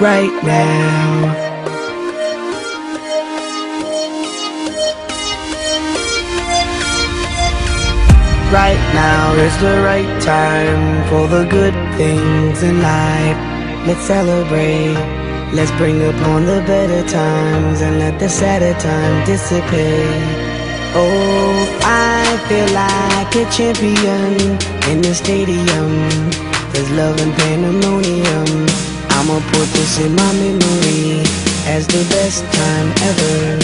right now. Right now is the right time for the good things in life. Let's celebrate, let's bring upon the better times and let the sadder time dissipate. Oh, I feel like a champion in the stadium. There's love and pandemonium. I'ma put this in my memory as the best time ever.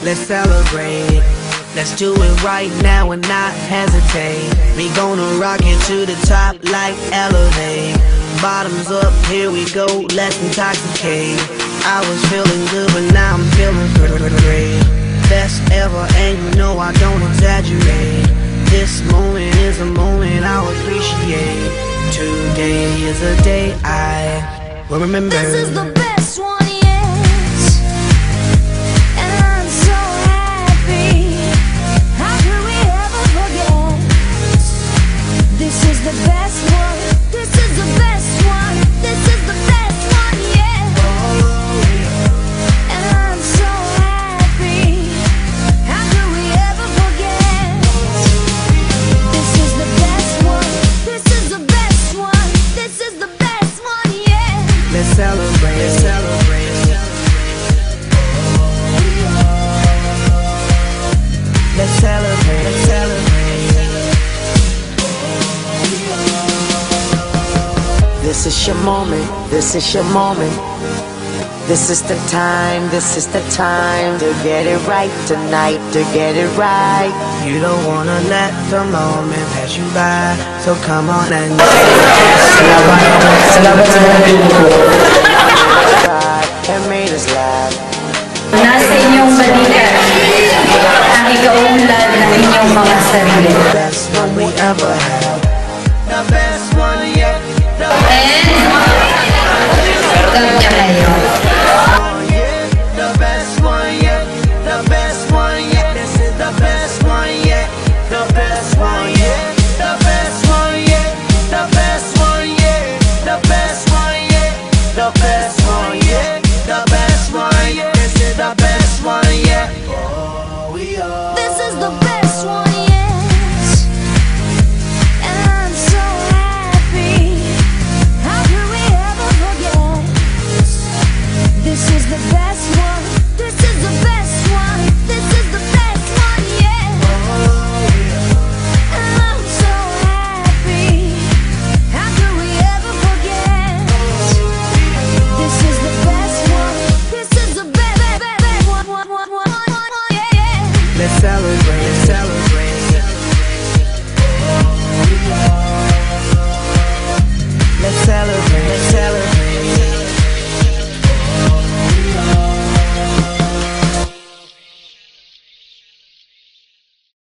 Let's celebrate, let's do it right now and not hesitate. We gonna rock it to the top like Elevate. Bottoms up, here we go, let's intoxicate. I was feeling good but now I'm feeling great. Best ever and you know I don't exaggerate. This moment is a moment I'll appreciate. Today is a day I will remember. This is the best one. This is your moment, this is your moment. This is the time, this is the time to get it right tonight, to get it right. You don't wanna let the moment pass you by, so come on and God made us laugh. Nasa inyong balikan ang ikaunlad ng inyong mga sarili. The best one we ever had. The best one yet. Salad.